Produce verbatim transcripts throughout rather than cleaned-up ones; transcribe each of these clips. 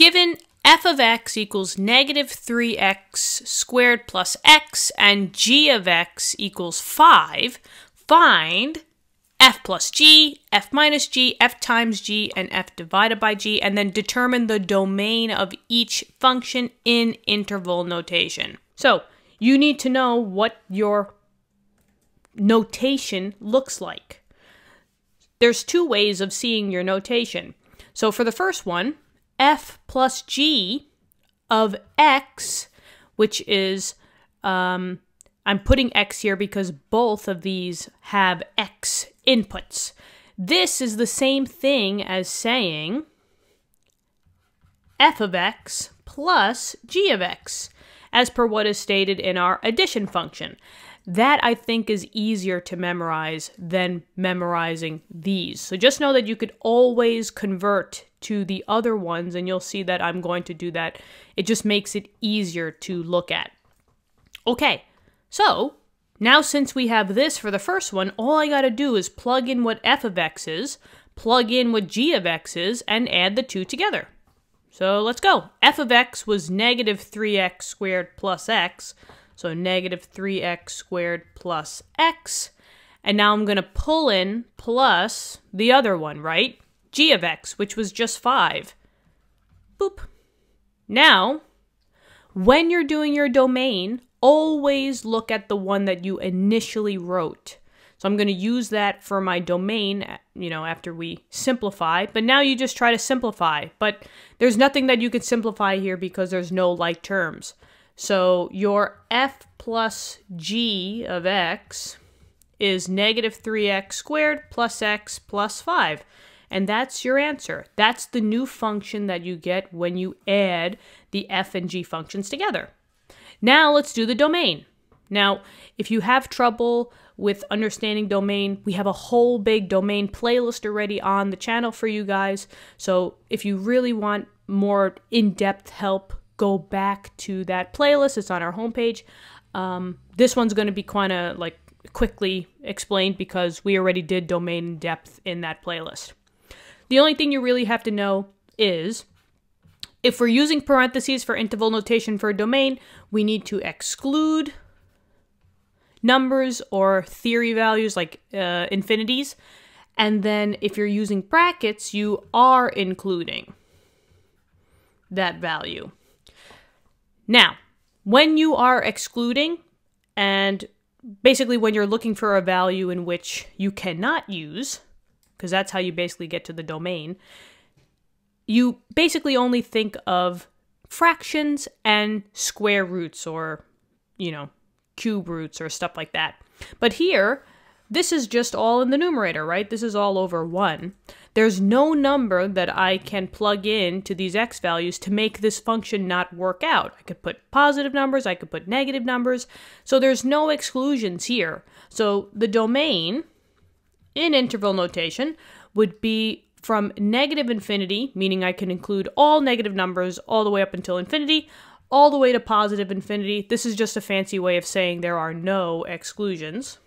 Given f of x equals negative three x squared plus x and g of x equals five, find f plus g, f minus g, f times g, and f divided by g, and then determine the domain of each function in interval notation. So you need to know what your notation looks like. There's two ways of seeing your notation. So for the first one, f plus g of x, which is, um, I'm putting x here because both of these have x inputs. This is the same thing as saying f of x plus g of x, as per what is stated in our addition function. That, I think, is easier to memorize than memorizing these. So just know that you could always convert to the other ones, and you'll see that I'm going to do that. It just makes it easier to look at. Okay, so now since we have this for the first one, all I gotta do is plug in what f of x is, plug in what g of x is, and add the two together. So let's go. F of x was negative three x squared plus x, so negative three x squared plus x, and now I'm gonna pull in plus the other one, right? G of x, which was just five. Boop. Now, when you're doing your domain, always look at the one that you initially wrote. So I'm going to use that for my domain, you know, after we simplify. But now you just try to simplify. But there's nothing that you could simplify here because there's no like terms. So your f plus g of x is negative three x squared plus x plus five. And that's your answer. That's the new function that you get when you add the f and g functions together. Now let's do the domain. Now, if you have trouble with understanding domain, we have a whole big domain playlist already on the channel for you guys. So if you really want more in-depth help, go back to that playlist. It's on our homepage. Um, this one's going to be kind of like quickly explained because we already did domain in depth in that playlist. The only thing you really have to know is if we're using parentheses for interval notation for a domain, we need to exclude numbers or theory values like uh, infinities. And then if you're using brackets, you are including that value. Now, when you are excluding, and basically when you're looking for a value in which you cannot use, because that's how you basically get to the domain, you basically only think of fractions and square roots or, you know, cube roots or stuff like that. But here, this is just all in the numerator, right? This is all over one. There's no number that I can plug in to these x values to make this function not work out. I could put positive numbers, I could put negative numbers. So there's no exclusions here. So the domain in interval notation would be from negative infinity, meaning I can include all negative numbers all the way up until infinity, all the way to positive infinity. This is just a fancy way of saying there are no exclusions.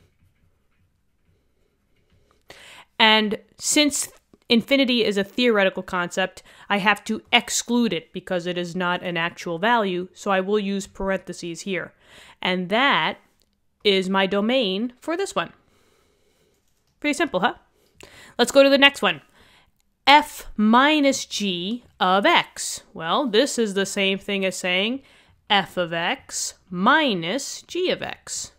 And since infinity is a theoretical concept, I have to exclude it because it is not an actual value, so I will use parentheses here. And that is my domain for this one. Pretty simple, huh? Let's go to the next one. F minus g of x. Well, this is the same thing as saying f of x minus g of x.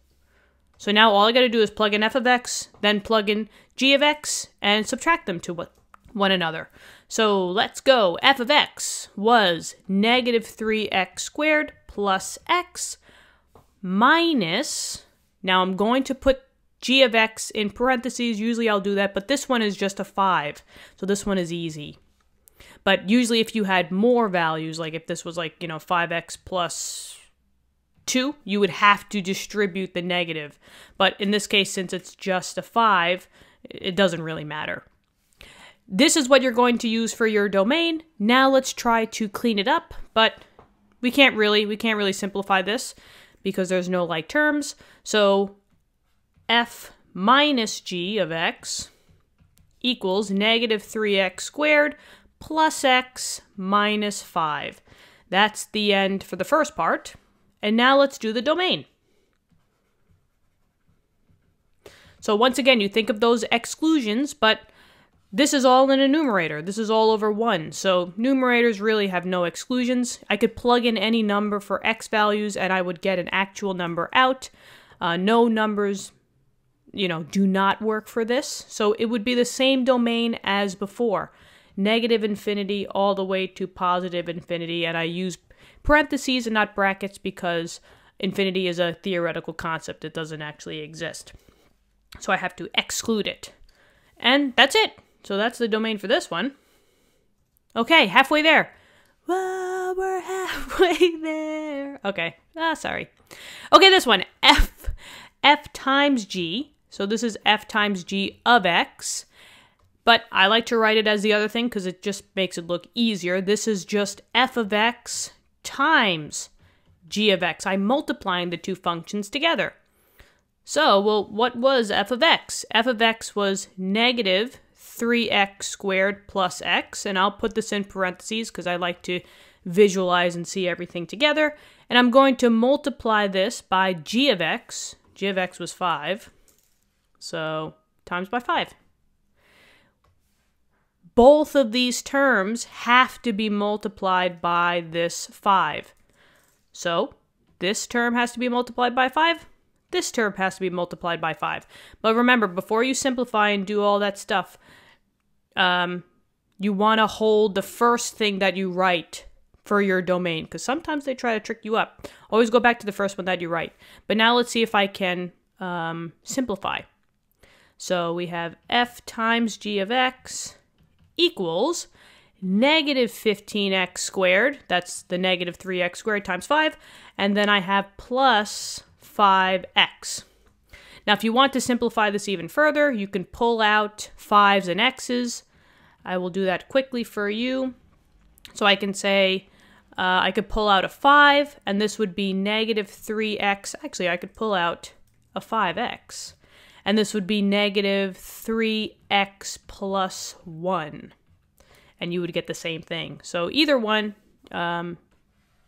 So now all I got to do is plug in f of x, then plug in g of x, and subtract them to one another. So let's go. F of x was negative three x squared plus x minus, now I'm going to put g of x in parentheses. Usually I'll do that, but this one is just a five, so this one is easy. But usually if you had more values, like if this was like, you know, five x plus two, you would have to distribute the negative. But in this case, since it's just a five, it doesn't really matter. This is what you're going to use for your domain. Now let's try to clean it up, but we can't really, we can't really simplify this because there's no like terms. So f minus g of x equals negative three x squared plus x minus five. That's the end for the first part. And now let's do the domain. So once again, you think of those exclusions, but this is all in a numerator. This is all over one. So numerators really have no exclusions. I could plug in any number for x values and I would get an actual number out. Uh, no numbers, you know, do not work for this. So it would be the same domain as before. Negative infinity all the way to positive infinity. And I use parentheses and not brackets because infinity is a theoretical concept. It doesn't actually exist. So I have to exclude it. And that's it. So that's the domain for this one. Okay, halfway there. Whoa, we're halfway there. Okay, ah, sorry. Okay, this one, f, f times g. So this is f times g of x. But I like to write it as the other thing because it just makes it look easier. This is just f of x times g of x. I'm multiplying the two functions together. So, well, what was f of x? F of x was negative three x squared plus x, and I'll put this in parentheses because I like to visualize and see everything together. And I'm going to multiply this by g of x. G of x was five, so times by five. Both of these terms have to be multiplied by this five. So this term has to be multiplied by five. This term has to be multiplied by five. But remember, before you simplify and do all that stuff, um, you want to hold the first thing that you write for your domain, because sometimes they try to trick you up. Always go back to the first one that you write. But now let's see if I can um, simplify. So we have f times g of x equals negative fifteen x squared. That's the negative three x squared times five. And then I have plus five x. Now, if you want to simplify this even further, you can pull out fives and x's. I will do that quickly for you. So I can say, uh, I could pull out a five, and this would be negative three x. Actually, I could pull out a five x, and this would be negative three x plus one. And you would get the same thing. So either one, um,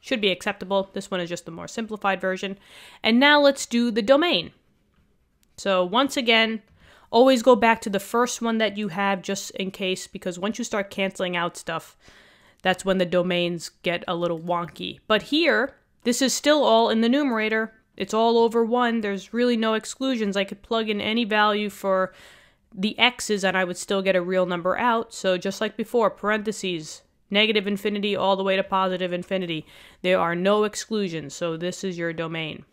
should be acceptable. This one is just the more simplified version. And now let's do the domain. So once again, always go back to the first one that you have just in case, because once you start canceling out stuff, that's when the domains get a little wonky. But here, this is still all in the numerator. It's all over one. There's really no exclusions. I could plug in any value for the x's and I would still get a real number out. So just like before, parentheses, negative infinity all the way to positive infinity. There are no exclusions, so this is your domain.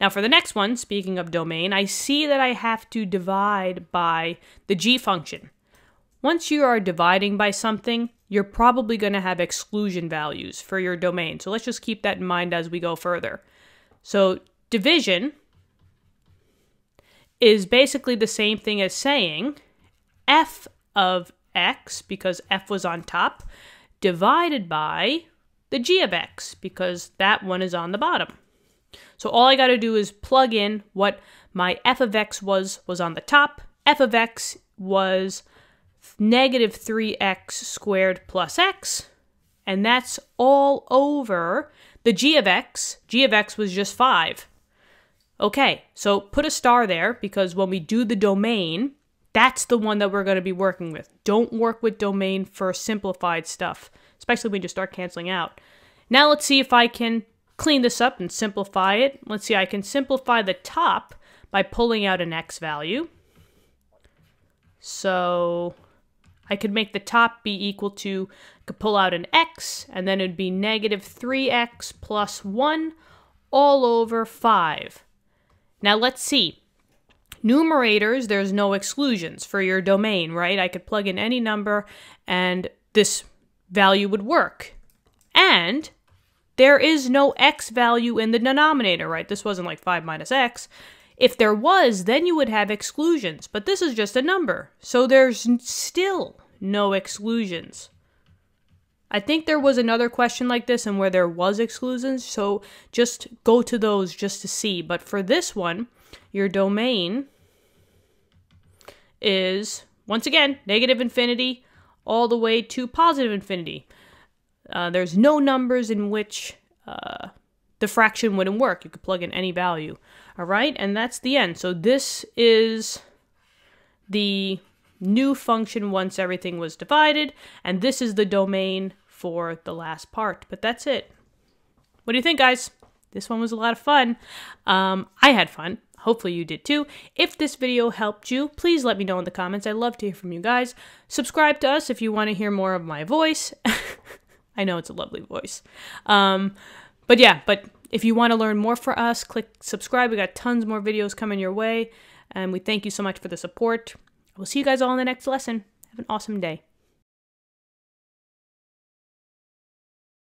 Now for the next one, speaking of domain, I see that I have to divide by the g function. Once you are dividing by something, you're probably going to have exclusion values for your domain. So let's just keep that in mind as we go further. So division is basically the same thing as saying f of x, because f was on top, divided by the g of x, because that one is on the bottom. So all I got to do is plug in what my f of x was, was on the top. F of x was negative three x squared plus x, and that's all over the g of x. G of x was just five. Okay, so put a star there, because when we do the domain, that's the one that we're going to be working with. Don't work with domain for simplified stuff, especially when you start canceling out. Now let's see if I can clean this up and simplify it. Let's see, I can simplify the top by pulling out an x value. So I could make the top be equal to, I could pull out an x, and then it'd be negative three x plus one all over five. Now let's see. Numerators, there's no exclusions for your domain, right? I could plug in any number and this value would work. And there is no x value in the denominator, right? This wasn't like five minus x. If there was, then you would have exclusions, but this is just a number. So there's still no exclusions. I think there was another question like this and where there was exclusions, so just go to those just to see. But for this one, your domain is, once again, negative infinity all the way to positive infinity. Uh, there's no numbers in which uh, diffraction wouldn't work. You could plug in any value. All right, and that's the end. So this is the new function once everything was divided, and this is the domain for the last part. But that's it. What do you think, guys? This one was a lot of fun. Um, I had fun. Hopefully you did too. If this video helped you, please let me know in the comments. I love to hear from you guys. Subscribe to us if you want to hear more of my voice. I know it's a lovely voice. Um, but yeah, but if you want to learn more from us, click subscribe. We got tons more videos coming your way. And we thank you so much for the support. We'll see you guys all in the next lesson. Have an awesome day.